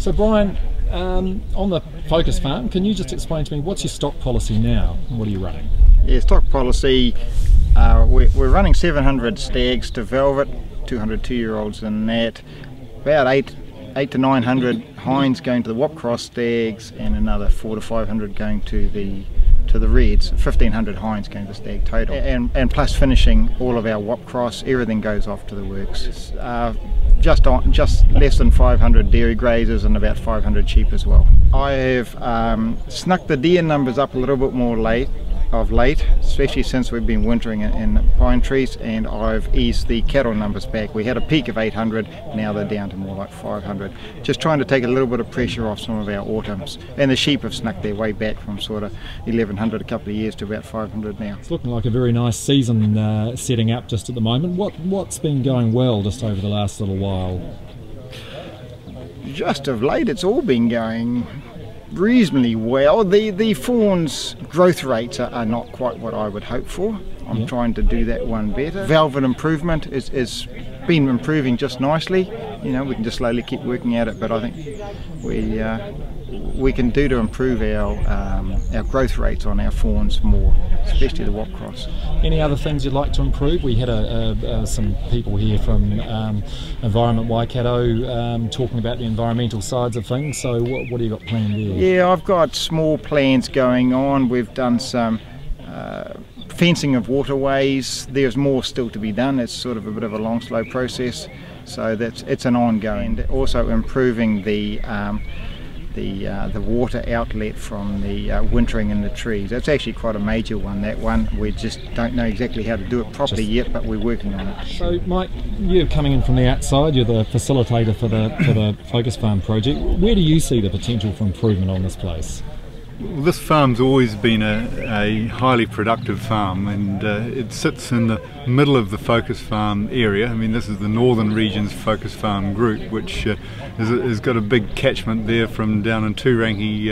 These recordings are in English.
So Brian, on the Focus Farm, can you just explain to me what's your stock policy now and what are you running? Yeah, stock policy, we're running 700 stags to velvet, 200 two-year-olds in that, about 800 to 900 hinds going to the wap cross stags, and another 400 to 500 going to the reds, 1,500 hinds going to the stag total, and plus finishing all of our wap cross. Everything goes off to the works. Just less than 500 dairy grazers and about 500 sheep as well. I have snuck the deer numbers up a little bit more of late, especially since we've been wintering in pine trees, and I've eased the cattle numbers back. We had a peak of 800, now they're down to more like 500. Just trying to take a little bit of pressure off some of our autumns. And the sheep have snuck their way back from sort of 1100 a couple of years to about 500 now. It's looking like a very nice season setting up just at the moment. What's been going well just over the last little while? Just of late it's all been going reasonably well. The fawn's growth rates are not quite what I would hope for. I'm trying to do that one better. Velvet improvement is been improving just nicely. You know, we can just slowly keep working at it, but I think we can do to improve our growth rates on our fawns more, especially the wap cross. Any other things you'd like to improve? We had some people here from Environment Waikato talking about the environmental sides of things, so what have you got planned there? Yeah, I've got small plans going on. We've done some fencing of waterways. There's more still to be done. It's sort of a bit of a long, slow process, so it's an ongoing. And also improving the water outlet from the wintering in the trees. That's actually quite a major one, that one. We just don't know exactly how to do it properly yet, but we're working on it. So Mike, you're coming in from the outside, you're the facilitator for the Focus Farm project. Where do you see the potential for improvement on this place? Well, this farm's always been a highly productive farm, and it sits in the middle of the Focus Farm area. I mean, this is the northern region's Focus Farm group, which has got a big catchment there from down in Toorangi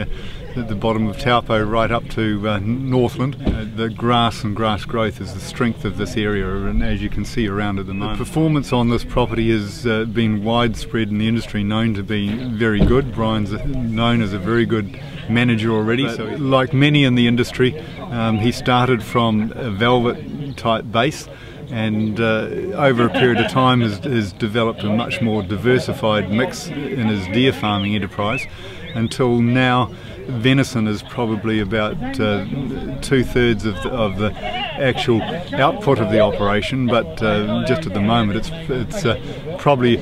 at the bottom of Taupo right up to Northland. The grass and grass growth is the strength of this area, and as you can see around at the moment. The performance on this property has been widespread in the industry, known to be very good. Brian's known as a very good manager already, but so like many in the industry, he started from a velvet type base, and over a period of time has developed a much more diversified mix in his deer farming enterprise, until now venison is probably about 2/3 of the actual output of the operation, but just at the moment it's probably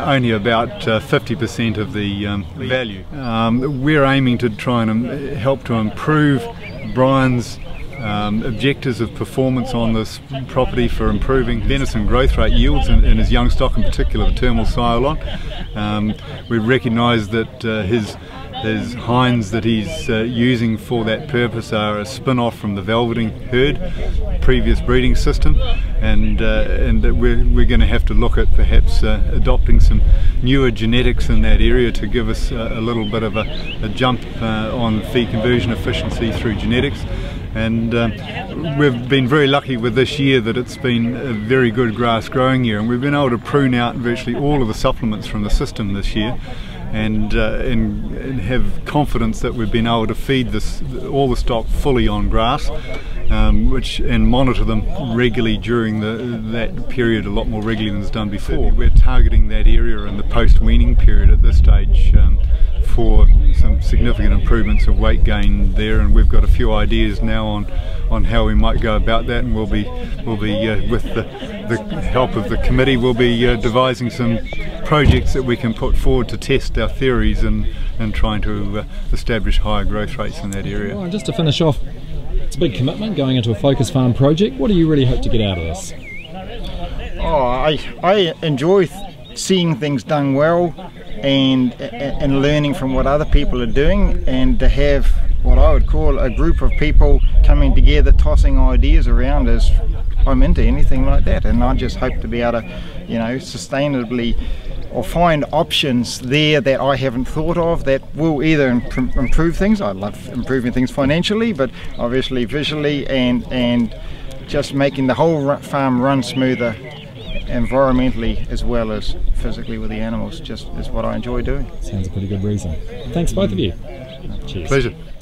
only about 50% of the value. We're aiming to try and help to improve Brian's objectives of performance on this property for improving venison growth rate yields in his young stock, in particular the terminal scion. We recognise that his hinds that he's using for that purpose are a spin-off from the velveting herd, previous breeding system, and that we're going to have to look at perhaps adopting some newer genetics in that area to give us a little bit of a jump on feed conversion efficiency through genetics. And we've been very lucky with this year that it's been a very good grass growing year, and we've been able to prune out virtually all of the supplements from the system this year, and have confidence that we've been able to feed all the stock fully on grass, and monitor them regularly during that period, a lot more regularly than it's done before. We're targeting that area in the post-weaning period at this stage for some significant improvements of weight gain there, and we've got a few ideas now on how we might go about that, and we'll be with the help of the committee, we'll be devising some projects that we can put forward to test our theories and trying to establish higher growth rates in that area. Well, just to finish off, it's a big commitment going into a Focus Farm project. What do you really hope to get out of this? Oh, I enjoy seeing things done well and learning from what other people are doing, and to have what I would call a group of people coming together tossing ideas around, as I'm into anything like that, and I just hope to be able to, you know, sustainably or find options there that I haven't thought of that will either improve things. I love improving things financially, but obviously visually, and just making the whole farm run smoother environmentally as well as physically with the animals, just is what I enjoy doing. Sounds a pretty good reason. Thanks both of you. Cheers. Pleasure.